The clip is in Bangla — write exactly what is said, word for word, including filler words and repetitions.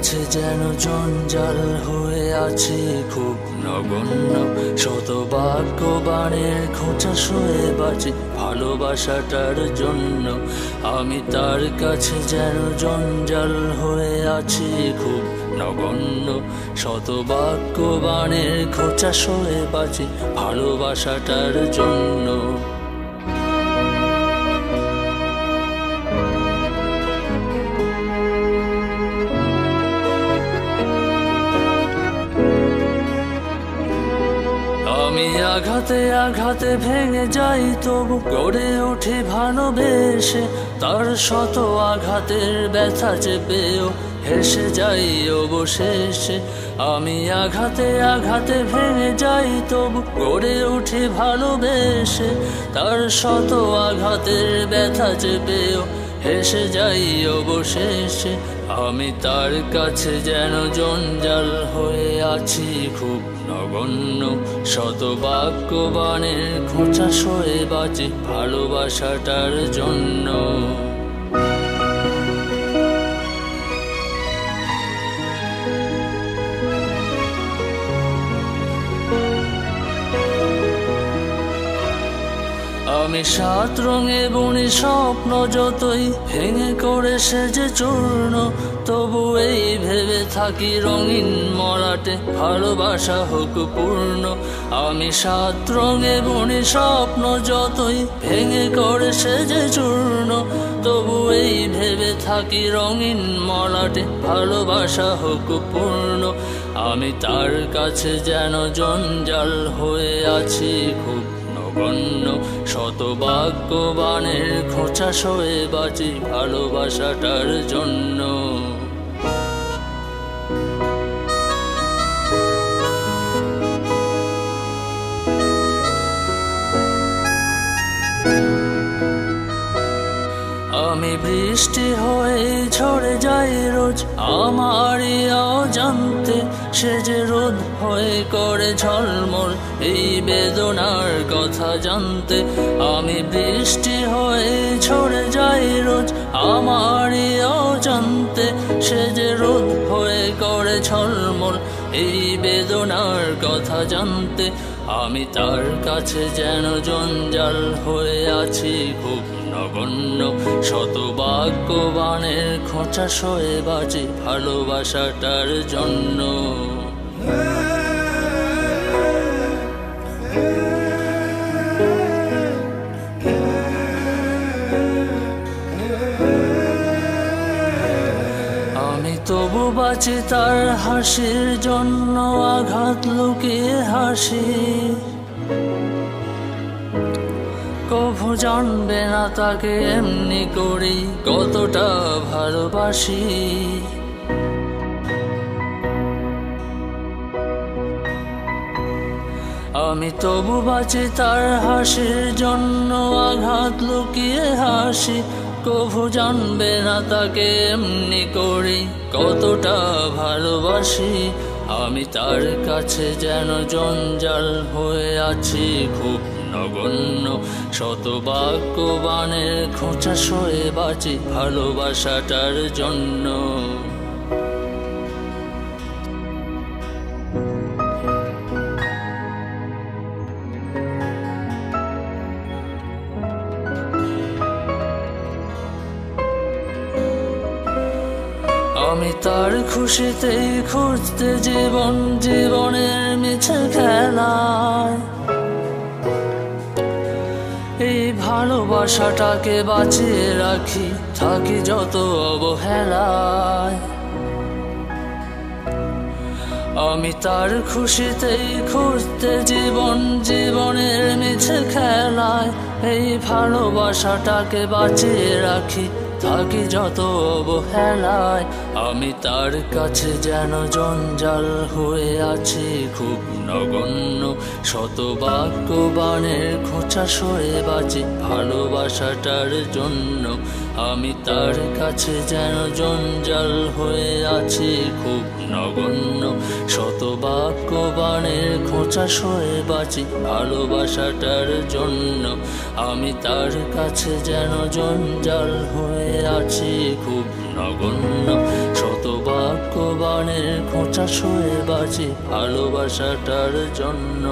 কাছে যেন জঞ্জাল হয়ে আছে খুব নগণ্য শত বাক্য বাণের খোঁচা শুয়ে বাঁচি ভালোবাসাটার জন্য। আমি তার কাছে যেন জঞ্জাল হয়ে আছি খুব নগণ্য শত বাক্য বাণের খোঁচা শুয়ে বাঁচি ভালোবাসাটার জন্য। আঘাতে আঘাতে ভেঙে যাই তবু গড়ে ওঠে ভালোবেসে তার শত আঘাতের ব্যথা চেপেও হেসে যাই অবশেষে। আমি আঘাতে আঘাতে ভেঙে যাই তবু গড়ে ওঠে ভালোবেসে তার শত আঘাতের ব্যথা চেপেও হেসে যাই অবশেষে। আমি তার কাছে যেন জঞ্জাল হয়ে আছি খুব নগণ্য শত বাক্য বাণের খোঁচা সয়ে বাঁচি ভালোবাসাটার জন্য। আমি সাত রঙে বুনি স্বপ্ন যতই ভেঙে করে সেজে চূর্ণ তবু এই ভেবে থাকি রঙিন মলাটে ভালোবাসা হোক পূর্ণ। আমি সাত রঙে বুনি স্বপ্ন যতই ভেঙে করে সেজে চূর্ণ তবু এই ভেবে থাকি রঙিন মলাটে ভালোবাসা হোক পূর্ণ। আমি তার কাছে যেন জঞ্জাল হয়ে আছি খুব নগণ্য শত বাক্য বাণের খোঁচা সয়ে বাঁচি ভালোবাসাটার জন্য। আমি বৃষ্টি হয়ে ঝরে যাই রোজ আমারই অজান্তে সে যে রোদ হয়ে করে ঝলমল এই বেদনার কথা জানতে। আমি বৃষ্টি হয়ে ঝরে যাই রোজ আমারই অজান্তে সে যে রোদ হয়ে করে ঝলমল এই বেদনার কথা জানতে। আমি তার কাছে যেন জঞ্জাল হয়ে আছি খুব নগণ্য শত বাক্য বাণের খোঁচা সয়ে বাঁচি ভালোবাসাটার জন্য। তবু বাঁচি তার হাসির জন্য আঘাত লুকিয়ে হাসি কভু জানবে না তাকে এমনি করি কতটা ভালোবাসি। আমি তবু বাঁচি তার হাসির জন্য আঘাত লুকিয়ে হাসি কভু জানবে না তাকে এমনি করি কতটা ভালোবাসি। আমি তার কাছে যেন জঞ্জাল হয়ে আছি খুব নগণ্য শত বাক্য বাণের খোঁচা সয়ে বাঁচি ভালোবাসাটার জন্য। আমি তার খুশিতেই খুঁজতে জীবন জীবনের মিছে খেলায় এই ভালোবাসাটাকে বাঁচিয়ে রাখি থাকি যত অবহেলায়। আমি তার খুশিতেই খুঁজতে জীবন জীবনের মিছে খেলায় এই ভালোবাসাটাকে বাঁচিয়ে রাখি থাকি যত অবহেলায়। আমি তার কাছে যেন জঞ্জাল হয়ে আছি খুব নগণ্য শত বাক্য বাণের খোঁচা সয়ে বাঁচি ভালোবাসাটার জন্য। আমি তার কাছে যেন জঞ্জাল হয়ে আছি খুব নগণ্য শত বাক্য বাণের খোঁচা সয়ে বাঁচি ভালোবাসাটার জন্য। আমি তার কাছে যেন জঞ্জাল হয়ে আছি খুব নগণ্য। শত বাক্য বাণের খোঁচা শুয়ে বাঁচি ভালোবাসাটার জন্য।